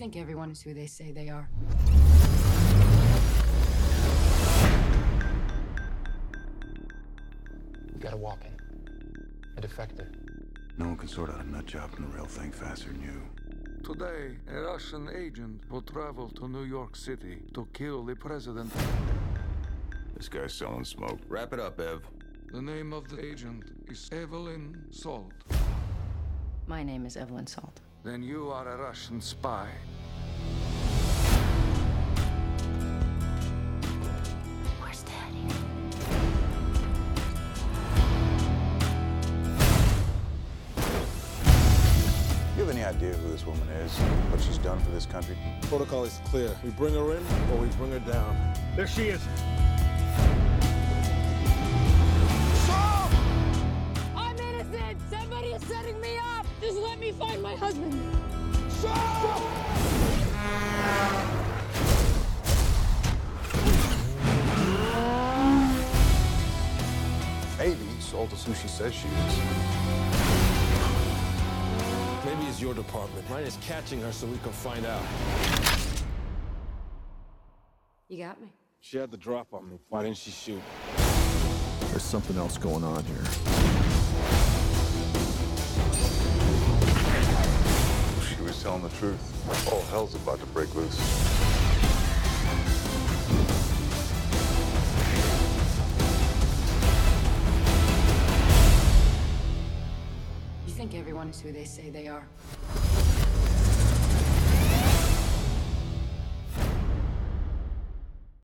think everyone is who they say they are. We got a walk-in. A defector. No one can sort out a nut job from the real thing faster than you. Today, a Russian agent will travel to New York City to kill the president. This guy's selling smoke. Wrap it up, Ev. The name of the agent is Evelyn Salt. My name is Evelyn Salt. Then you are a Russian spy. Where's Daddy? Do you have any idea who this woman is? What she's done for this country? Protocol is clear. We bring her in or we bring her down. There she is. Find my husband. Shaw! Maybe Salt is who she says she is. Maybe it's your department. Mine is catching her so we can find out. You got me. She had the drop on me. Why didn't she shoot? There's something else going on here. Telling the truth. All hell's about to break loose. You think everyone is who they say they are?